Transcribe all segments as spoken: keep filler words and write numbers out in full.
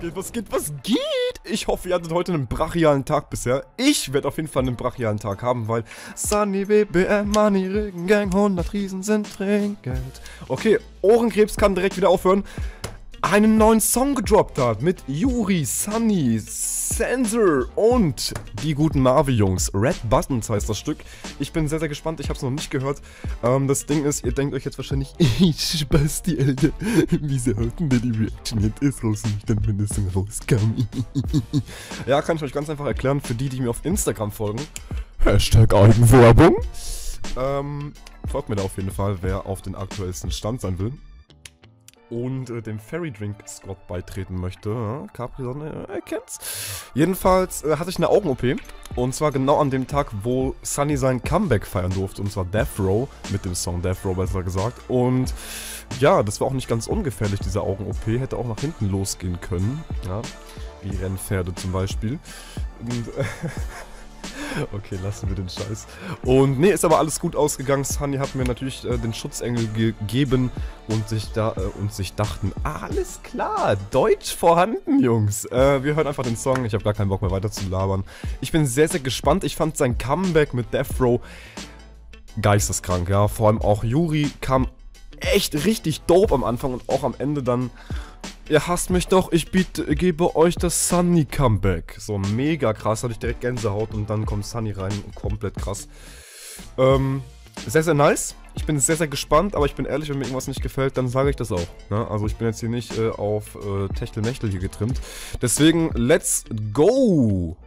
Was geht, was geht, was geht? Ich hoffe, ihr hattet heute einen brachialen Tag bisher. Ich werde auf jeden Fall einen brachialen Tag haben, weil Sunny, B B M, Money, Regengang, hundert Riesen sind Trinkgeld. Okay, Ohrenkrebs kann direkt wieder aufhören. Einen neuen Song gedroppt hat mit Juri, Sunny, Sensor und die guten Mavie-Jungs. Red Buttons heißt das Stück. Ich bin sehr, sehr gespannt. Ich habe es noch nicht gehört. Ähm, das Ding ist, ihr denkt euch jetzt wahrscheinlich, ich spaß die Alter. Wie sehr hört denn die Reaction jetzt ist raus und dann bin ich dann rauskam. Ja, kann ich euch ganz einfach erklären, für die, die mir auf Instagram folgen. Hashtag Eigenwerbung. Ähm, folgt mir da auf jeden Fall, wer auf den aktuellsten Stand sein will. Und äh, dem Fairy Drink Squad beitreten möchte. Ja, Capri Sonne äh, erkennt's. Jedenfalls äh, hatte ich eine Augen-O P. Und zwar genau an dem Tag, wo Sunny sein Comeback feiern durfte. Und zwar Death Row. Mit dem Song Death Row, besser gesagt. Und ja, das war auch nicht ganz ungefährlich, diese Augen-O P. Hätte auch nach hinten losgehen können. Ja, wie Rennpferde zum Beispiel. Und, äh, okay, lassen wir den Scheiß. Und nee, ist aber alles gut ausgegangen. Sunny hat mir natürlich äh, den Schutzengel gegeben und sich da äh, und sich dachten, alles klar, Deutsch vorhanden, Jungs. Äh, wir hören einfach den Song. Ich habe gar keinen Bock mehr weiter zu labern. Ich bin sehr, sehr gespannt. Ich fand sein Comeback mit Death Row geisteskrank, ja. Vor allem auch Juri kam echt richtig dope am Anfang und auch am Ende dann. Ihr hasst mich doch, ich biete, gebe euch das Sunny Comeback. So mega krass, hatte ich direkt Gänsehaut und dann kommt Sunny rein und komplett krass. Ähm, sehr, sehr nice. Ich bin sehr, sehr gespannt, aber ich bin ehrlich, wenn mir irgendwas nicht gefällt, dann sage ich das auch. Ne? Also ich bin jetzt hier nicht äh, auf äh, Techtelmechtel hier getrimmt. Deswegen, let's go!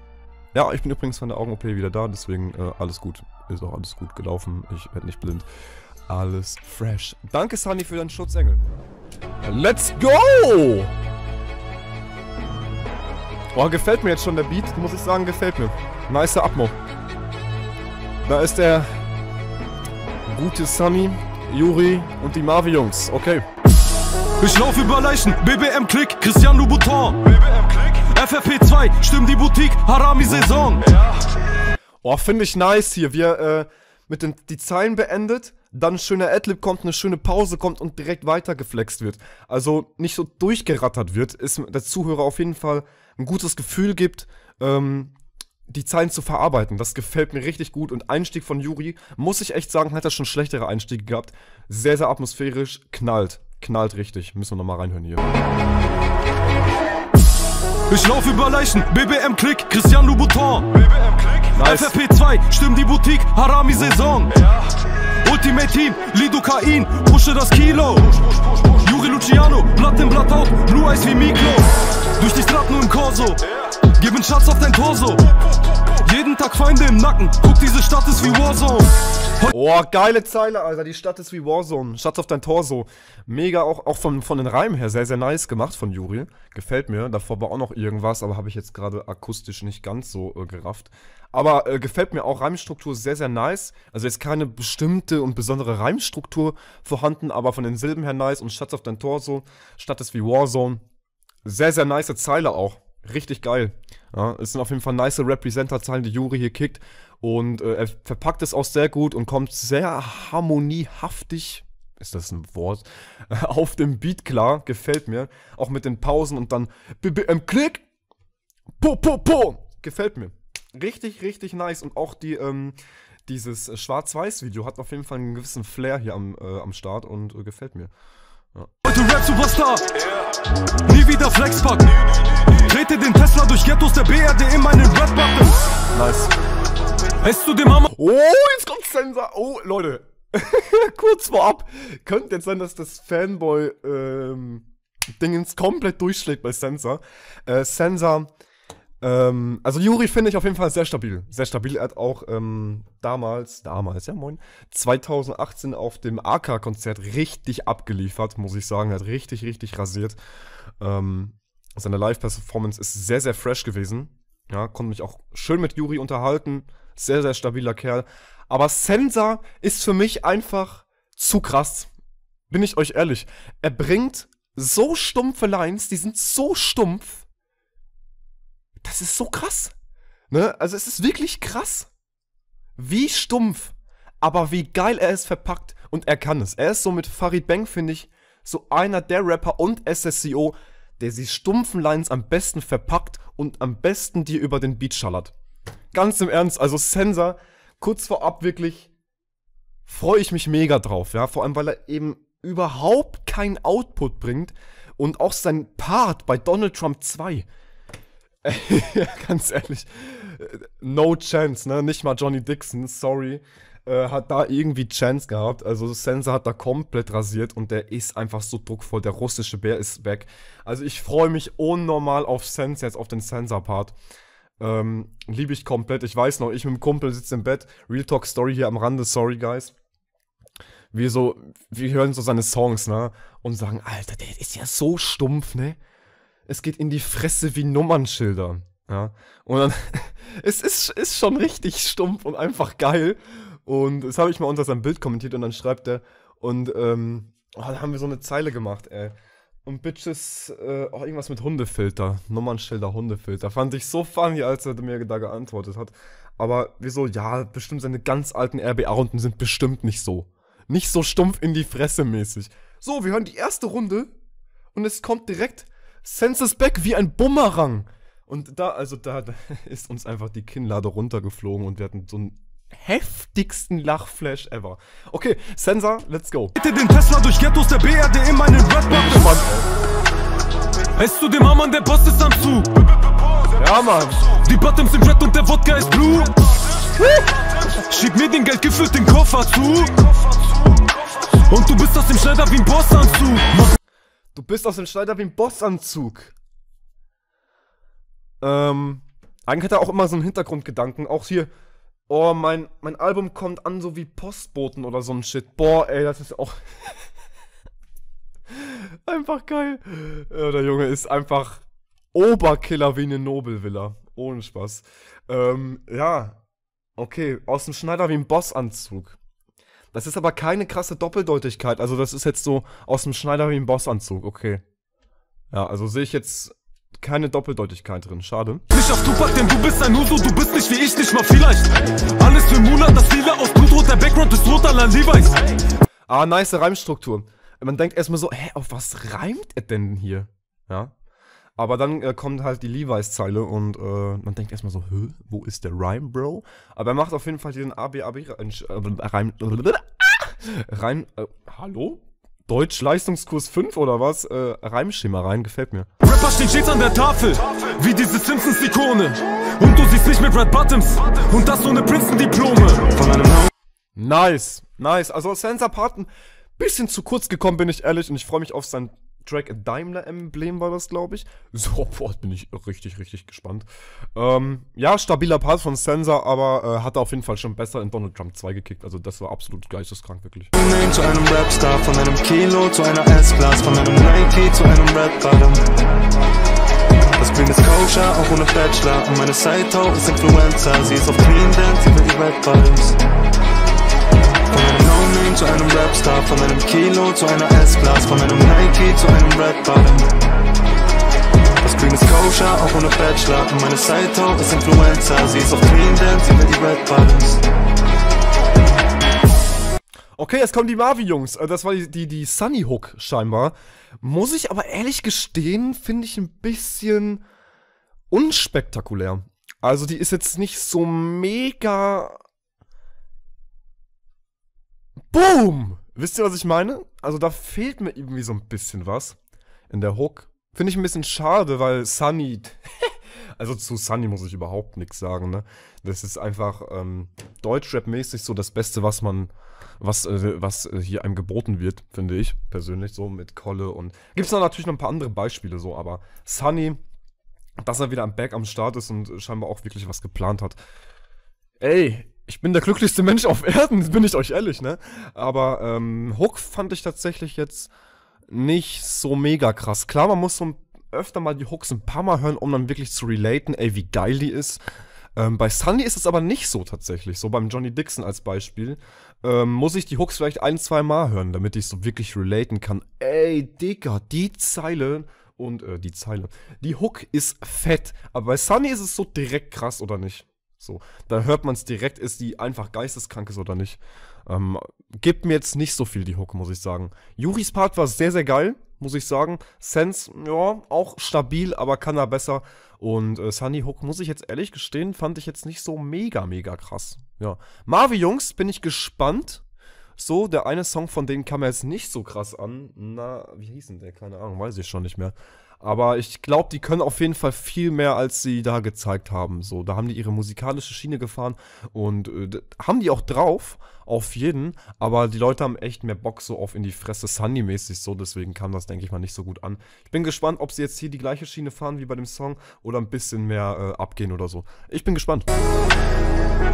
Ja, ich bin übrigens von der Augen-O P wieder da, deswegen äh, alles gut. Ist auch alles gut gelaufen, ich werde nicht blind. Alles fresh. Danke, Sunny, für deinen Schutzengel. Let's go! Oh, gefällt mir jetzt schon der Beat, muss ich sagen, gefällt mir. Nicer Abmo. Da ist der gute Sunny, Juri und die Mavie-Jungs, okay. Ich lauf über Leichen, B B M-Klick, Christian Louboutin. B B M-Klick? F F P zwei, stimmt die Boutique, Harami-Saison. Ja. Oh, finde ich nice hier, wir, äh, mit den, die Zeilen beendet. Dann ein schöner Adlib kommt, eine schöne Pause kommt und direkt weiter geflext wird. Also nicht so durchgerattert wird, ist der Zuhörer auf jeden Fall ein gutes Gefühl gibt, ähm, die Zeilen zu verarbeiten. Das gefällt mir richtig gut und Einstieg von Juri, muss ich echt sagen, hat er schon schlechtere Einstiege gehabt. Sehr, sehr atmosphärisch, knallt, knallt richtig. Müssen wir nochmal reinhören hier. Ich lauf über Leichen, B B M-Klick, Christian Louboutin. B B M-Klick? Nice. F F P zwei, stimmt die Boutique, Harami-Saison. Ja. Ultimate Team, Lidocain, pushe das Kilo. Juri Luciano, Blatt im Blatt auf, Blue Eyes wie Miklos. Durch die Straßen nur im Corso, gib einen Schatz auf dein Torso. Jeden Tag Feinde im Nacken, guck, diese Stadt ist wie Warzone. Oh, geile Zeile, Alter, die Stadt ist wie Warzone. Schatz auf dein Torso. Mega, auch, auch von, von den Reimen her, sehr, sehr nice gemacht von Juri. Gefällt mir, davor war auch noch irgendwas, aber habe ich jetzt gerade akustisch nicht ganz so äh, gerafft. Aber äh, gefällt mir auch, Reimstruktur sehr, sehr nice. Also jetzt keine bestimmte und besondere Reimstruktur vorhanden, aber von den Silben her nice. Und Schatz auf dein Torso, Stadt ist wie Warzone. Sehr, sehr nice Zeile auch. Richtig geil. Ja, es sind auf jeden Fall nice Representer-Zeilen, die Juri hier kickt. Und äh, er verpackt es auch sehr gut und kommt sehr harmoniehaftig, ist das ein Wort, auf dem Beat klar. Gefällt mir. Auch mit den Pausen und dann B B M-Klick. Po, po, po. Gefällt mir. Richtig, richtig nice. Und auch die, ähm, dieses Schwarz-Weiß-Video hat auf jeden Fall einen gewissen Flair hier am, äh, am Start und äh, gefällt mir. Ja. Heute Rap-Superstar, yeah. Nie wieder Flexpack. Trete den Tesla durch Ghettos der B R D in meinen Red Buttons. Nice. Weißt du dem Mama? Oh, jetzt kommt Scenzah. Oh, Leute. Kurz vorab. Könnte jetzt sein, dass das Fanboy, ähm, Dingens komplett durchschlägt bei Scenzah. Äh, Scenzah. Ähm, also Juri finde ich auf jeden Fall sehr stabil. Sehr stabil. Er hat auch ähm, damals, damals, ja moin, zweitausendachtzehn auf dem A K-Konzert richtig abgeliefert, muss ich sagen. Er hat richtig, richtig rasiert. Ähm, seine Live-Performance ist sehr, sehr fresh gewesen. Ja, konnte mich auch schön mit Juri unterhalten. Sehr, sehr stabiler Kerl. Aber Scenzah ist für mich einfach zu krass. Bin ich euch ehrlich. Er bringt so stumpfe Lines, die sind so stumpf. Das ist so krass, ne? Also es ist wirklich krass, wie stumpf, aber wie geil er es verpackt und er kann es. Er ist so mit Farid Bang, finde ich, so einer der Rapper und S S C O, der die stumpfen Lines am besten verpackt und am besten dir über den Beat schallert. Ganz im Ernst, also Scenzah, kurz vorab wirklich, freue ich mich mega drauf, ja, vor allem, weil er eben überhaupt keinen Output bringt und auch sein Part bei Donald Trump zwei, ganz ehrlich, no chance, ne, nicht mal Johnny Dixon, sorry, äh, hat da irgendwie Chance gehabt, also Scenzah hat da komplett rasiert und der ist einfach so druckvoll, der russische Bär ist weg, also ich freue mich unnormal auf Scenzah, jetzt auf den Scenzah-Part. Ähm, liebe ich komplett. Ich weiß noch, ich mit dem Kumpel sitze im Bett. Real Talk Story hier am Rande, sorry guys. Wir so, wir hören so seine Songs, ne? Und sagen, Alter, der ist ja so stumpf, ne? Es geht in die Fresse wie Nummernschilder, ja? Und dann, es ist, ist schon richtig stumpf und einfach geil. Und das habe ich mal unter seinem Bild kommentiert und dann schreibt er, und, ähm, oh, da haben wir so eine Zeile gemacht, ey. Und Bitches, äh, auch irgendwas mit Hundefilter, Nummernschilder, Hundefilter. Fand ich so funny, als er mir da geantwortet hat. Aber wieso? Ja, bestimmt seine ganz alten R B A-Runden sind bestimmt nicht so. Nicht so stumpf in die Fresse mäßig. So, wir hören die erste Runde und es kommt direkt Scenzah's Back wie ein Bumerang. Und da, also da, da ist uns einfach die Kinnlade runtergeflogen und wir hatten so ein... heftigsten Lachflash ever. Okay, Scenzah, let's go. Bitte den Tesla durch Ghettos der B R D in meinen Red Bottoms. Weißt du, dem Mann, der Boss ist am Zug. Ja, Mann. Die Bottoms sind red und der Wodka ist blue. Schieb mir den Geld gefüllt den Koffer zu. Und du bist aus dem Schneider wie ein Bossanzug. Du bist aus dem Schneider wie ein Bossanzug. Ähm, eigentlich hat er auch immer so einen Hintergrundgedanken. Auch hier. Oh, mein, mein Album kommt an so wie Postboten oder so ein Shit. Boah, ey, das ist auch... einfach geil. Ja, der Junge ist einfach Oberkiller wie eine Nobelvilla. Ohne Spaß. Ähm, ja. Okay, aus dem Schneider wie ein Bossanzug. Das ist aber keine krasse Doppeldeutigkeit. Also das ist jetzt so aus dem Schneider wie ein Bossanzug. Okay. Ja, also sehe ich jetzt... keine Doppeldeutigkeit drin, schade. Nicht auf Tupac, denn du bist ein Uso, du bist nicht wie ich, nicht mal vielleicht. Alles für Monat, das Lila auf Blutrot, der Background ist rot, allein Levi's. Ah, nice Reimstruktur. Man denkt erstmal so, hä, auf was reimt er denn hier? Ja. Aber dann äh, kommt halt die Levi's-Zeile und äh, man denkt erstmal so, hä, wo ist der Rhyme, Bro? Aber er macht auf jeden Fall diesen A B A B-Reim. Reim. Äh, hallo? Deutsch Leistungskurs fünf oder was? Äh, Reimschema rein, gefällt mir. Rapper stehen stets an der Tafel, wie diese Simpsons-Ikone. Und du siehst mich mit Red Bottoms und das ohne Prinzendiplome. Nice, nice. Also Scenzah Part ein bisschen zu kurz gekommen, bin ich ehrlich. Und ich freue mich auf sein Track Daimler-Emblem war das, glaube ich. So, boah, bin ich richtig, richtig gespannt. Ähm, ja, stabiler Part von Scenzah, aber äh, hat er auf jeden Fall schon besser in Donald Trump zwei gekickt. Also das war absolut geisteskrank, wirklich. Zu einem Rapstar, von einem Kilo, zu einer S-Class, von einem Nike, zu einem Red Bottom. Das Green ist koscher, auch ohne Bachelor. Und meine Side-Tau ist Influencer. Sie ist auf Clean Dance, sie will die Red Bottoms. Zu einem Rapstar, von einem Kilo, zu einer S-Class, von einem Nike, zu einem Red Button. Das Green ist koscher, auch ohne Bachelor. Und meine Saito ist Influencer. Sie ist auf Clean Dance, sie will die Red Buttons. Okay, jetzt kommen die Mavie, Jungs. Das war die, die, die Sunny Hook scheinbar. Muss ich aber ehrlich gestehen, finde ich ein bisschen unspektakulär. Also die ist jetzt nicht so mega... Boom! Wisst ihr, was ich meine? Also da fehlt mir irgendwie so ein bisschen was in der Hook. Finde ich ein bisschen schade, weil Sunny... also zu Sunny muss ich überhaupt nichts sagen, ne? Das ist einfach ähm, Deutschrap-mäßig so das Beste, was man... was, äh, was äh, hier einem geboten wird, finde ich. Persönlich so mit Kolle und... Gibt's da natürlich noch ein paar andere Beispiele so, aber Sunny, dass er wieder am Back am Start ist und scheinbar auch wirklich was geplant hat. Ey... ich bin der glücklichste Mensch auf Erden, bin ich euch ehrlich, ne? Aber ähm, Hook fand ich tatsächlich jetzt nicht so mega krass. Klar, man muss so öfter mal die Hooks ein paar Mal hören, um dann wirklich zu relaten, ey, wie geil die ist. Ähm, bei Sunny ist es aber nicht so tatsächlich, so beim Johnny Dixon als Beispiel. Ähm, muss ich die Hooks vielleicht ein, zwei Mal hören, damit ich so wirklich relaten kann. Ey, Digga, die Zeile... und äh, die Zeile. Die Hook ist fett, aber bei Sunny ist es so direkt krass, oder nicht? So, da hört man es direkt, ist die einfach geisteskrank ist oder nicht. Ähm, gibt mir jetzt nicht so viel die Hook, muss ich sagen. Juris Part war sehr, sehr geil, muss ich sagen. Sense, ja, auch stabil, aber kann da besser. Und äh, Sunny Hook, muss ich jetzt ehrlich gestehen, fand ich jetzt nicht so mega, mega krass. Ja. Mavie, Jungs, bin ich gespannt. So, der eine Song von denen kam mir jetzt nicht so krass an. Na, wie hieß denn der? Keine Ahnung, weiß ich schon nicht mehr. Aber ich glaube, die können auf jeden Fall viel mehr, als sie da gezeigt haben. So, da haben die ihre musikalische Schiene gefahren und äh, haben die auch drauf, auf jeden. Aber die Leute haben echt mehr Bock so auf in die Fresse Sunny-mäßig so. Deswegen kam das, denke ich mal, nicht so gut an. Ich bin gespannt, ob sie jetzt hier die gleiche Schiene fahren wie bei dem Song oder ein bisschen mehr äh, abgehen oder so. Ich bin gespannt.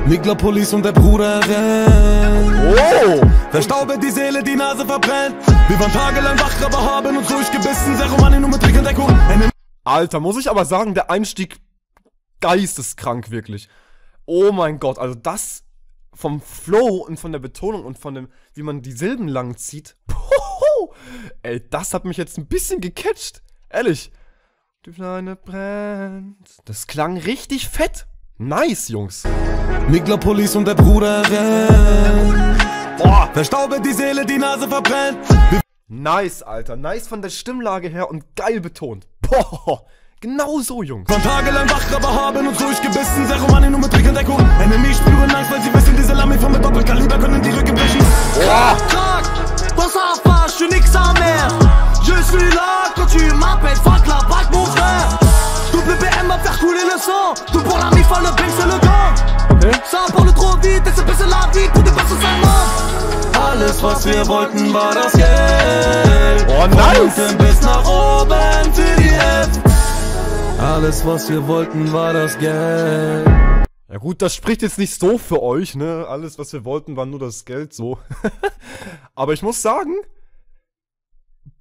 Niklopolis und der Bruder rennt. Oh! Verstaube die Seele, die Nase verbrennt. Wir waren tagelang wach, aber haben uns durchgebissen. Seromani nur mit Trick und Deckung. Alter, muss ich aber sagen, der Einstieg geisteskrank wirklich. Oh mein Gott, also das vom Flow und von der Betonung und von dem, wie man die Silben lang zieht. Puhu, ey, das hat mich jetzt ein bisschen gecatcht. Ehrlich. Die Kleine brennt. Das klang richtig fett. Nice, Jungs. Niklopolis und der Bruder rennt. Boah, verstaube die Seele, die Nase verbrennt. Nice, Alter. Nice von der Stimmlage her und geil betont. Boah, genau so, Jungs. Von tagelang wach, aber haben uns durchgebissen. Seromani nur mit Trick und Deckung. Enemy spüren Angst, weil sie wissen, diese Lami von mit Doppelkaliber können die Rücken brechen. Boah. Alles, was wir wollten, war das Geld. Oh, nice! Bis nach oben für die App. Alles, was wir wollten, war das Geld. Ja gut, das spricht jetzt nicht so für euch, ne? Alles, was wir wollten, war nur das Geld, so. Aber ich muss sagen,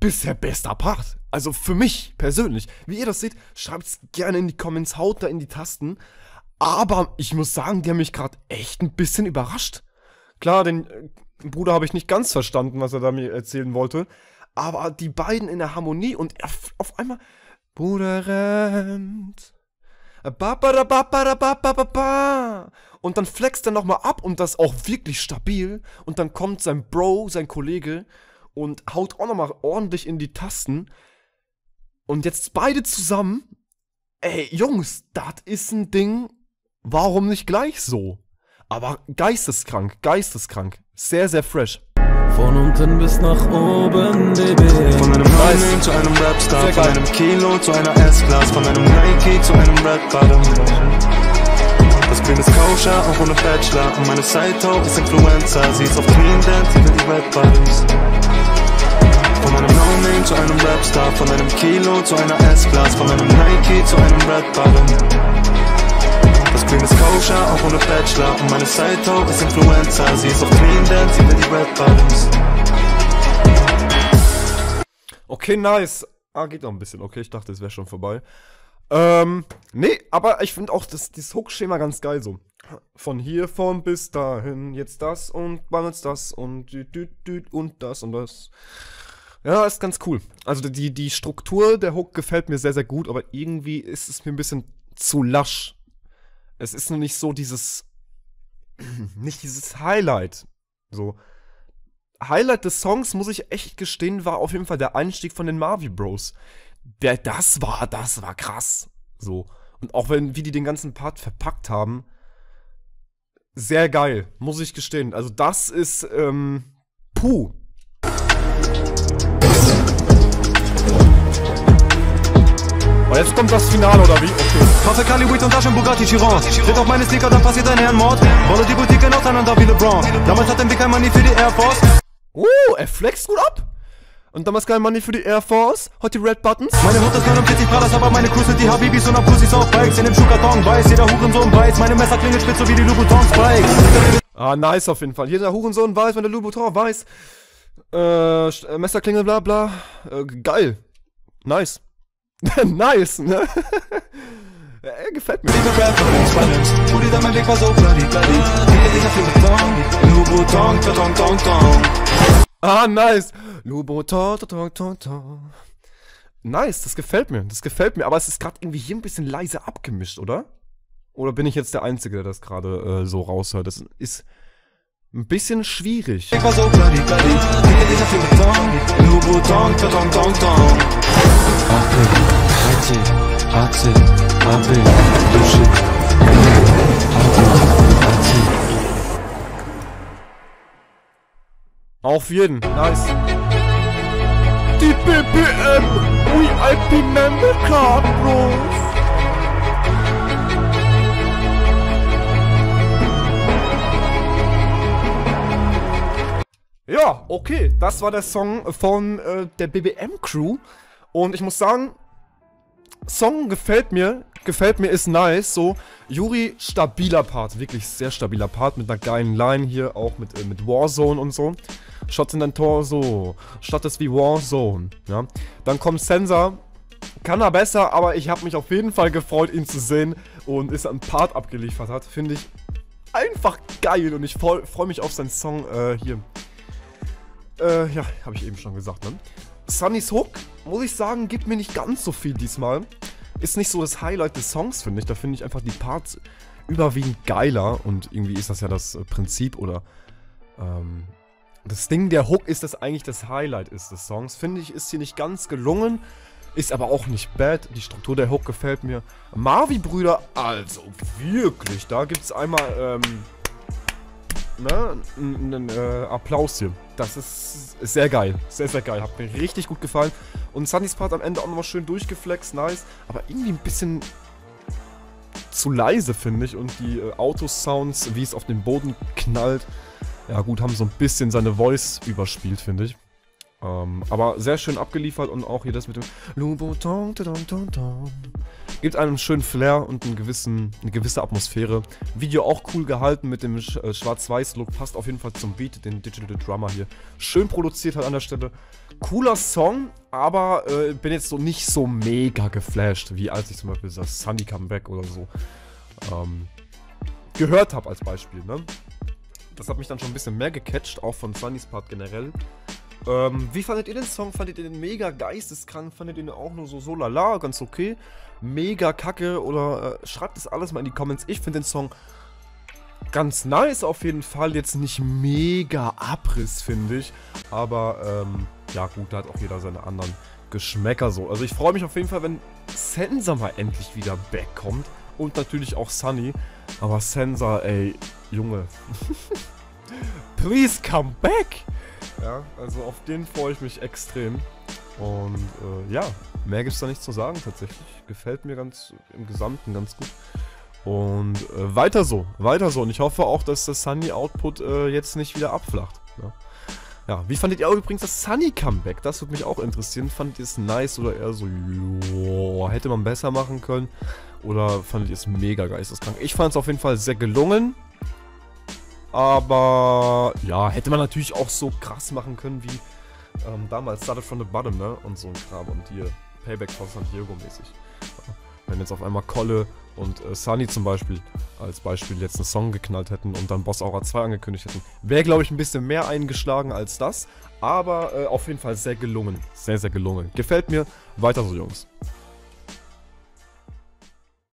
bisher bester Part. Also für mich persönlich. Wie ihr das seht, schreibt es gerne in die Comments, haut da in die Tasten. Aber ich muss sagen, die haben mich gerade echt ein bisschen überrascht. Klar, den äh, Bruder habe ich nicht ganz verstanden, was er da mir erzählen wollte. Aber die beiden in der Harmonie und auf einmal... Bruder rennt. Und dann flext er nochmal ab und das auch wirklich stabil. Und dann kommt sein Bro, sein Kollege und haut auch nochmal ordentlich in die Tasten. Und jetzt beide zusammen. Ey, Jungs, das ist ein Ding. Warum nicht gleich so? Aber geisteskrank, geisteskrank. Sehr, sehr fresh. Von unten bis nach oben, Baby. Von einem Lightning zu einem Rapstar. Von einem Kilo zu einer S-Class. Von einem Nike zu einem Red Bottom. Das Green ist koscher, auch ohne Bachelor. Und meine Saito ist Influencer. Sie ist auf Clean Dance, sie will die Red Bottoms. Von einem No-Name zu einem Rapstar. Von einem Kilo zu einer S-Class. Von einem Nike zu einem Red Bottom. Das Green ist koscher, auch ohne Bachelor. Und meine Saito ist Influencer. Sie ist auf Clean Dance, sie will die Red Bottoms. Okay, nice. Ah, geht noch ein bisschen. Okay, ich dachte, es wäre schon vorbei. Ähm, nee, aber ich finde auch das, das Hook-Schema ganz geil so. Von hier, von bis dahin, jetzt das und balance das und dü, dü, dü, und das und das. Ja, ist ganz cool. Also die, die Struktur der Hook gefällt mir sehr, sehr gut, aber irgendwie ist es mir ein bisschen zu lasch. Es ist noch nicht so dieses, nicht dieses Highlight, so. Highlight des Songs, muss ich echt gestehen, war auf jeden Fall der Einstieg von den Mavie Bros. Der, das war, das war krass, so. Und auch wenn, wie die den ganzen Part verpackt haben, sehr geil, muss ich gestehen. Also das ist, ähm, puh. Und jetzt kommt das Finale, oder wie? Okay. Kaufe Kali, Wheat und Taschen, Bugatti, Chiron. Tritt auf meine Sticker, dann passiert ein Herrenmord. Wolle die Boutique auseinander wie LeBron. Damals hat ein Big kein Money für die Air Force. Oh, er flext gut ab. Und damals kein Money für die Air Force. Hat die Red Buttons. Meine Mutter kann um vierzig Pradas, aber meine Crews sind die Habibis und am Pussys auf Bikes. In dem Schuhkarton weiß, jeder Hurensohn weiß. Meine Messer klingelt spitz, so wie die Louboutins Bikes. Ah, nice auf jeden Fall. Jeder Hurensohn weiß, wenn der Louboutin weiß. Äh, Messer klingelt, bla bla. Äh, geil. Nice. Nice, ne? Er gefällt mir. Ah, nice. Nice, das gefällt mir. Das gefällt mir. Aber es ist gerade irgendwie hier ein bisschen leise abgemischt, oder? Oder bin ich jetzt der Einzige, der das gerade äh, so raushört? Das ist ein bisschen schwierig. Auf jeden, nice. Die B B M, we are the member card, bro. Ja, okay, das war der Song von äh, der B B M-Crew und ich muss sagen, Song gefällt mir, gefällt mir ist nice, so, Juri, stabiler Part, wirklich sehr stabiler Part mit einer geilen Line hier, auch mit, äh, mit Warzone und so, Shots in dein Tor, so, Stadt ist wie Warzone, ja, dann kommt Scenzah, kann er besser, aber ich habe mich auf jeden Fall gefreut, ihn zu sehen und ist ein Part abgeliefert hat, finde ich einfach geil und ich freue mich auf seinen Song äh, hier. Äh, ja, habe ich eben schon gesagt, ne? Sunnys Hook, muss ich sagen, gibt mir nicht ganz so viel diesmal. Ist nicht so das Highlight des Songs, finde ich. Da finde ich einfach die Parts überwiegend geiler. Und irgendwie ist das ja das Prinzip oder... Ähm, das Ding der Hook ist, dass eigentlich das Highlight ist des Songs. Finde ich, ist hier nicht ganz gelungen. Ist aber auch nicht bad. Die Struktur der Hook gefällt mir. Mavie-Brüder, also wirklich. Da gibt es einmal... Ähm, Ne, einen äh, Applaus hier. Das ist sehr geil. Sehr, sehr geil. Hat mir richtig gut gefallen. Und Sunnys Part am Ende auch nochmal schön durchgeflext. Nice. Aber irgendwie ein bisschen zu leise, finde ich. Und die äh, Autosounds, wie es auf den Boden knallt, ja gut, haben so ein bisschen seine Voice überspielt, finde ich. Ähm, aber sehr schön abgeliefert. Und auch hier das mit dem Louboutin. Gibt einem einen schönen Flair und einen gewissen, eine gewisse Atmosphäre. Video auch cool gehalten mit dem Sch äh, Schwarz-Weiß-Look. Passt auf jeden Fall zum Beat, den Digital Drummer hier. Schön produziert halt an der Stelle. Cooler Song, aber äh, bin jetzt so nicht so mega geflasht, wie als ich zum Beispiel das Sunny Comeback oder so ähm, gehört habe als Beispiel. Ne? Das hat mich dann schon ein bisschen mehr gecatcht, auch von Sunnys Part generell. Ähm, wie fandet ihr den Song? Fandet ihr den mega geisteskrank? Fandet ihr den auch nur so so lala, ganz okay? Mega kacke oder äh, schreibt das alles mal in die Comments. Ich finde den Song ganz nice auf jeden Fall. Jetzt nicht mega Abriss, finde ich. Aber ähm, ja gut, da hat auch jeder seine anderen Geschmäcker so. Also ich freue mich auf jeden Fall, wenn Scenzah mal endlich wieder backkommt. Und natürlich auch Sunny. Aber Scenzah, ey, Junge. Please come back! Ja, also auf den freue ich mich extrem. Und äh, ja, mehr gibt es da nicht zu sagen tatsächlich. Gefällt mir ganz im Gesamten ganz gut. Und äh, weiter so, weiter so. Und ich hoffe auch, dass das Sunny-Output äh, jetzt nicht wieder abflacht. Ja. Ja, wie fandet ihr übrigens das Sunny-Comeback? Das würde mich auch interessieren. Fandet ihr es nice oder eher so, joa, hätte man besser machen können? Oder fandet ihr es mega geisteskrank? Ich fand es auf jeden Fall sehr gelungen. Aber ja, hätte man natürlich auch so krass machen können wie ähm, damals Started from the Bottom, ne? Und so ein Kram und hier Payback von San Diego mäßig. Wenn jetzt auf einmal Kolle und äh, Sunny zum Beispiel als Beispiel jetzt einen Song geknallt hätten und dann Boss Aura zwei angekündigt hätten, wäre glaube ich ein bisschen mehr eingeschlagen als das. Aber äh, auf jeden Fall sehr gelungen. Sehr, sehr gelungen. Gefällt mir. Weiter so, Jungs.